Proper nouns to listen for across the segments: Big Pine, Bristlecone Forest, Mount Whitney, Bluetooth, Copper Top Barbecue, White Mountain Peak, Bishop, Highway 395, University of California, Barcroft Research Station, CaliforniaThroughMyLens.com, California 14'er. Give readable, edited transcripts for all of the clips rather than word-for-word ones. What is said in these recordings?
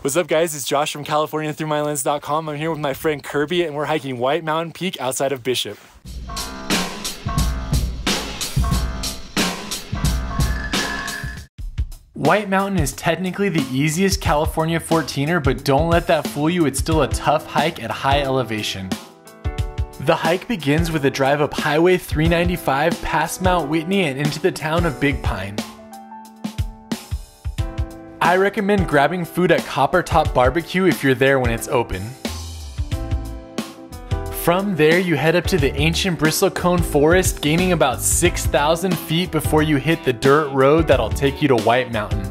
What's up, guys? It's Josh from CaliforniaThroughMyLens.com. I'm here with my friend Kirby, and we're hiking White Mountain Peak outside of Bishop. White Mountain is technically the easiest California 14er, but don't let that fool you, it's still a tough hike at high elevation. The hike begins with a drive up Highway 395 past Mount Whitney and into the town of Big Pine. I recommend grabbing food at Copper Top Barbecue if you're there when it's open. From there, you head up to the ancient Bristlecone Forest, gaining about 6,000 feet before you hit the dirt road that'll take you to White Mountain.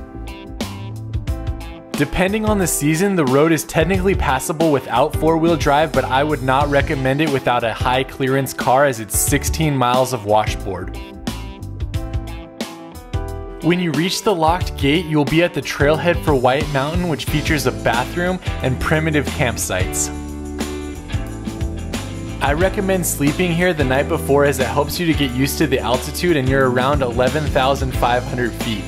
Depending on the season, the road is technically passable without four-wheel drive, but I would not recommend it without a high clearance car as it's 16 miles of washboard. When you reach the locked gate, you'll be at the trailhead for White Mountain, which features a bathroom and primitive campsites. I recommend sleeping here the night before as it helps you to get used to the altitude, and you're around 11,500 feet.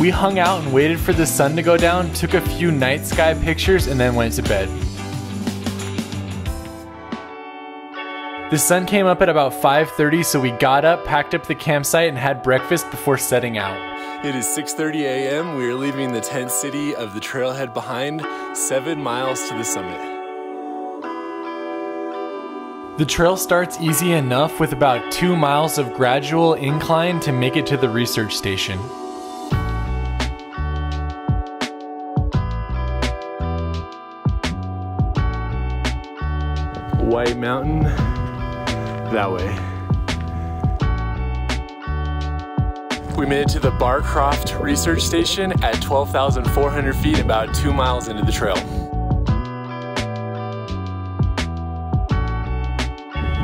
We hung out and waited for the sun to go down, took a few night sky pictures, and then went to bed. The sun came up at about 5:30, so we got up, packed up the campsite, and had breakfast before setting out. It is 6:30 a.m. We are leaving the tent city of the trailhead behind, 7 miles to the summit. The trail starts easy enough with about 2 miles of gradual incline to make it to the research station. White Mountain, that way. We made it to the Barcroft Research Station at 12,400 feet, about 2 miles into the trail.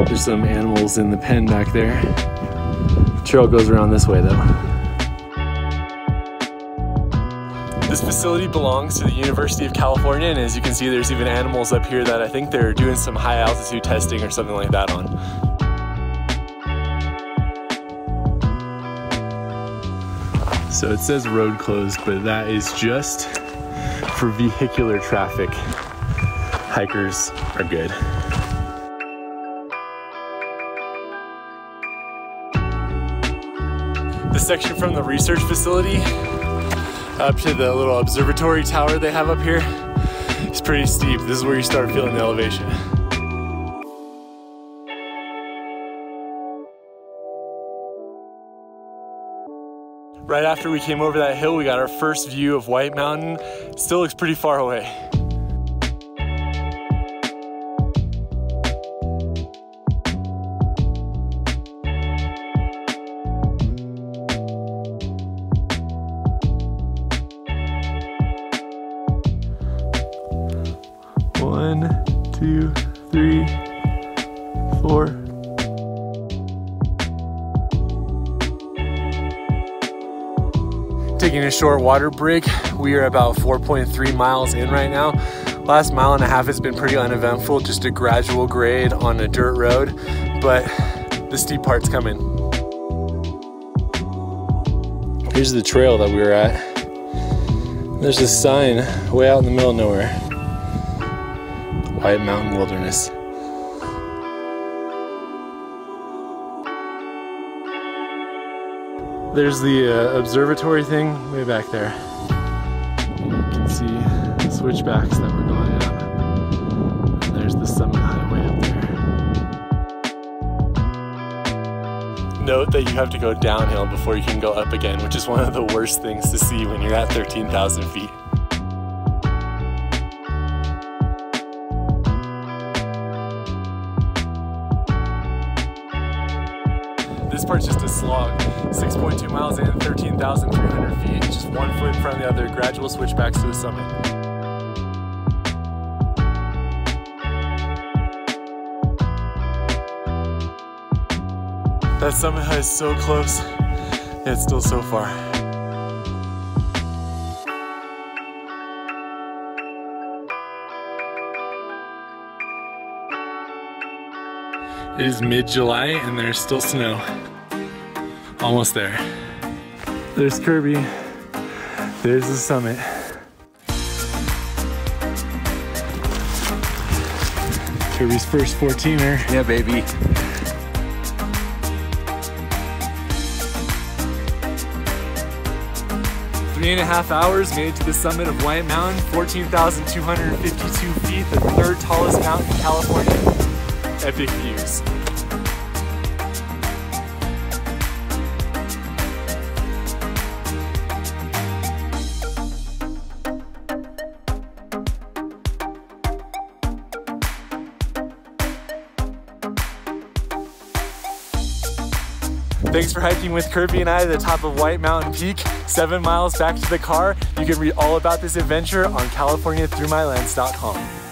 There's some animals in the pen back there. The trail goes around this way though. This facility belongs to the University of California, and as you can see, there's even animals up here that I think they're doing some high altitude testing or something like that on. So it says road closed, but that is just for vehicular traffic. Hikers are good. The section from the research facility up to the little observatory tower they have up here. It's pretty steep. This is where you start feeling the elevation. Right after we came over that hill, we got our first view of White Mountain. It still looks pretty far away. One, two, three, four. Taking a short water break. We are about 4.3 miles in right now. Last mile and a half has been pretty uneventful, just a gradual grade on a dirt road, but the steep part's coming. Here's the trail that we were at. There's a sign way out in the middle of nowhere. White Mountain Wilderness. There's the observatory thing way back there. And you can see the switchbacks that we're going up. And there's the summit highway up there. Note that you have to go downhill before you can go up again, which is one of the worst things to see when you're at 13,000 feet. This part's just a slog. 6.2 miles in, 13,300 feet, just one foot in front of the other, gradual switchbacks to the summit. That summit high is so close, yet it's still so far. It is mid-July and there's still snow. Almost there. There's Kirby There's the summit. Kirby's first 14er. Yeah, baby. Three and a half hours, made it to the summit of White Mountain, 14,252 feet, the third tallest mountain in California. Epic views. Thanks for hiking with Kirby and I to the top of White Mountain Peak, 7 miles back to the car. You can read all about this adventure on CaliforniaThroughMyLens.com.